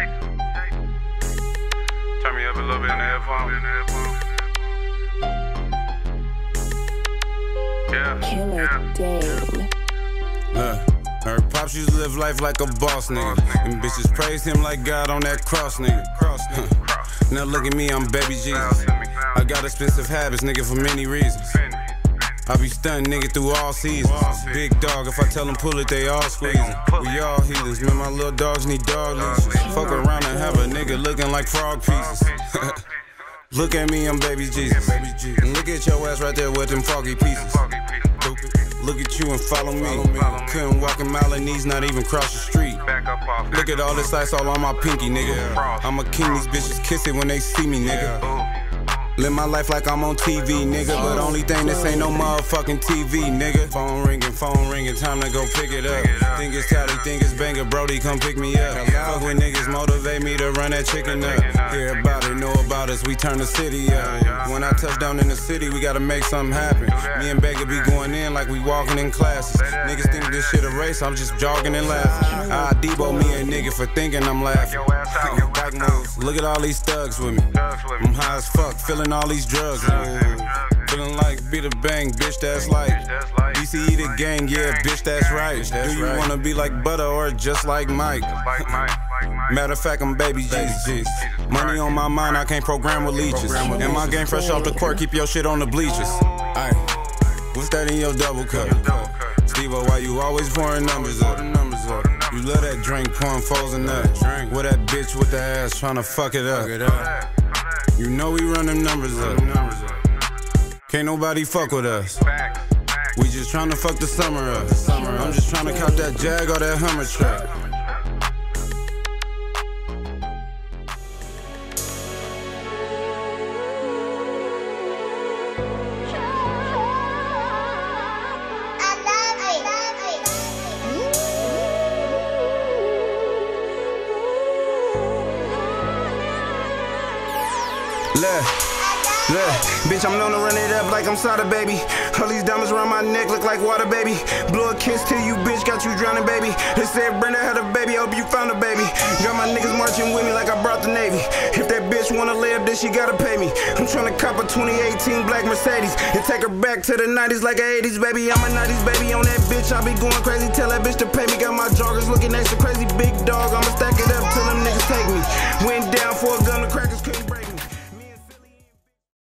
Hey. Turn me up a little bit in the headphone. Yeah. Killer Dame. Look. Her pops used to live life like a boss nigga. And bitches praised him like God on that cross nigga. Now look at me, I'm baby Jesus. I got expensive habits nigga for many reasons. I be stunting nigga through all seasons. Big dog, if I tell them pull it, they all squeezing. We all heathens, man, my little dogs need dog leashes. Fuck around and have a nigga looking like frog pieces. Look at me, I'm baby Jesus. And look at your ass right there with them foggy pieces. Look at you and follow me. Couldn't walk a mile and knees, not even cross the street. Look at all this ice all on my pinky, nigga. I'm a king, these bitches kiss it when they see me, nigga. Live my life like I'm on TV, nigga. But only thing this ain't no motherfucking TV, nigga. Phone ringing, time to go pick it up. Think it's Cali, think it's banger, Brody, come pick me up. Fuck with niggas, motivate me to run that chicken up. Hear about it, know about us, we turn the city up. When I touch down in the city, we gotta make something happen. Me and Beggar be going in like we walking in classes. Niggas think this shit a race, I'm just jogging and laughing. I debo me a nigga for thinking I'm laughing. Look at all these thugs with me. I'm high as fuck, feeling all these drugs. Feeling like be the bang, bitch, that's like BCE the gang, yeah, bitch, that's right. Do you wanna be like Butter or just like Mike? Matter of fact, I'm baby Jesus. Money on my mind, I can't program with leeches. And my game fresh off the court, keep your shit on the bleachers. Aye. What's that in your double cup? Steve-O, why you always pouring numbers up? You love that drink, pouring foes and up. With that bitch with the ass, trying to fuck it up. You know we run them numbers up. Can't nobody fuck with us. We just trying to fuck the summer up. I'm just trying to cop that Jag or that Hummer truck. Bitch, I'm known to run it up like I'm Sada, baby. All these diamonds around my neck look like water, baby. Blew a kiss to you, bitch, got you drowning, baby. They said Brenda had a baby, hope you found a baby. Got my niggas marching with me like I brought the Navy. If that bitch wanna live, then she gotta pay me. I'm tryna cop a 2018 black Mercedes and take her back to the 90s like a 80s, baby. I'm a 90s baby on that bitch, I be going crazy. Tell that bitch to pay me, got my joggers looking extra crazy. Big dog, I'ma stack it up till them niggas take me. Went down for a gun, the crackers couldn't